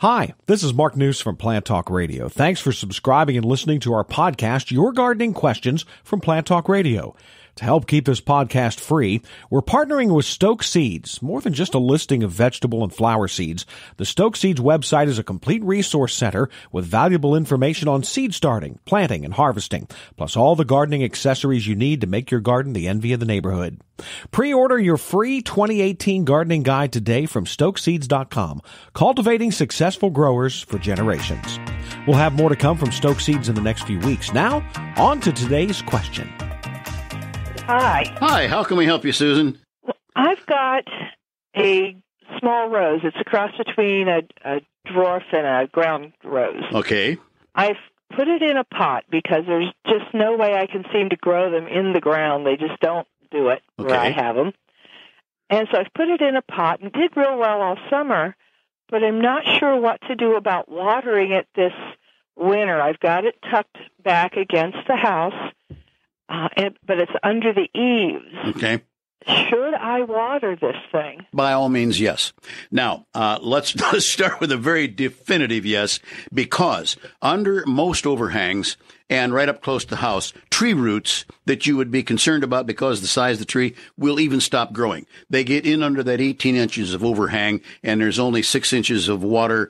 Hi, this is Mark News from Plant Talk Radio. Thanks for subscribing and listening to our podcast, Your Gardening Questions from Plant Talk Radio. To help keep this podcast free, we're partnering with Stokes Seeds. More than just a listing of vegetable and flower seeds, the Stokes Seeds website is a complete resource center with valuable information on seed starting, planting, and harvesting, plus all the gardening accessories you need to make your garden the envy of the neighborhood. Pre-order your free 2018 gardening guide today from StokeSeeds.com, cultivating successful growers for generations. We'll have more to come from Stokes Seeds in the next few weeks. Now, on to today's question. Hi. Hi. How can we help you, Susan? I've got a small rose. It's a cross between a dwarf and a ground rose. Okay. I've put it in a pot because there's just no way I can seem to grow them in the ground. They just don't do it where I have them. And so I've put it in a pot and did real well all summer, but I'm not sure what to do about watering it this winter. I've got it tucked back against the house. But it's under the eaves. Okay. Should I water this thing? By all means, yes. Now, let's start with a very definitive yes, because under most overhangs and right up close to the house, tree roots that you would be concerned about because of the size of the tree will even stop growing. They get in under that 18 inches of overhang, and there's only 6 inches of water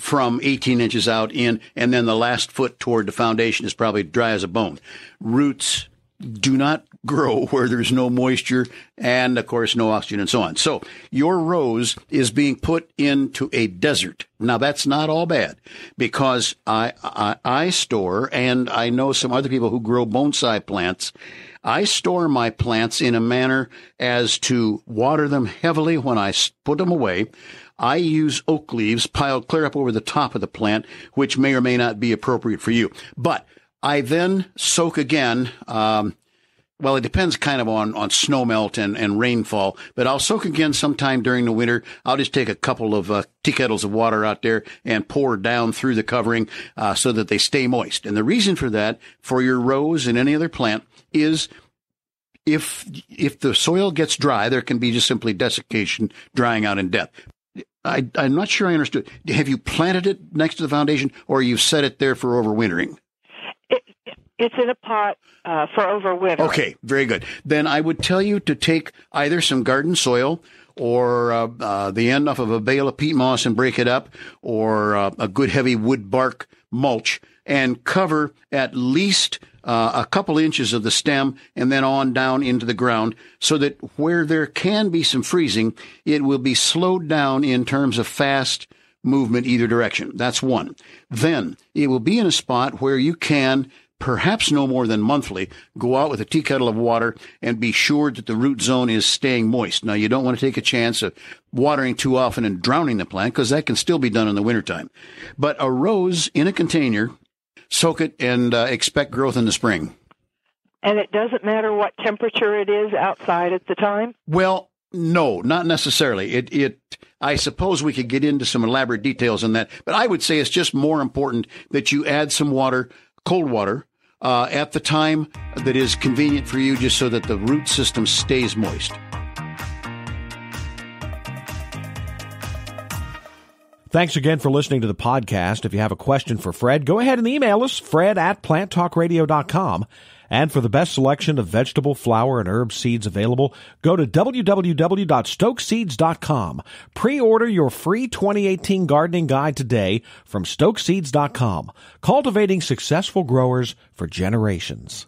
from 18 inches out in, and then the last foot toward the foundation is probably dry as a bone. Roots do not grow where there's no moisture and, of course, no oxygen and so on. So your rose is being put into a desert. Now, that's not all bad, because I store, and I know some other people who grow bonsai plants, I store my plants in a manner as to water them heavily when I put them away. I use oak leaves piled clear up over the top of the plant, which may or may not be appropriate for you. But I then soak again. Well, it depends kind of on snow melt and rainfall, but I'll soak again sometime during the winter. I'll just take a couple of tea kettles of water out there and pour down through the covering so that they stay moist. And the reason for that, for your rose and any other plant, is if the soil gets dry, there can be just simply desiccation, drying out, and death. I'm not sure I understood. Have you planted it next to the foundation, or you've set it there for overwintering? It's in a pot for overwintering. Okay, very good. Then I would tell you to take either some garden soil or the end off of a bale of peat moss and break it up, or a good heavy wood bark mulch, and cover at least a couple inches of the stem and then on down into the ground, so that where there can be some freezing, it will be slowed down in terms of fast movement either direction. That's one. Then it will be in a spot where you can, perhaps no more than monthly, go out with a tea kettle of water and be sure that the root zone is staying moist. Now, you don't want to take a chance of watering too often and drowning the plant, because that can still be done in the wintertime. But a rose in a container, soak it, and expect growth in the spring. And it doesn't matter what temperature it is outside at the time? Well, no, not necessarily. I suppose we could get into some elaborate details on that, but I would say it's just more important that you add some water, cold water, at the time that is convenient for you, just so that the root system stays moist. Thanks again for listening to the podcast. If you have a question for Fred, go ahead and email us, fred@planttalkradio.com. And for the best selection of vegetable, flower, and herb seeds available, go to www.StokeSeeds.com. Pre-order your free 2018 gardening guide today from StokeSeeds.com, cultivating successful growers for generations.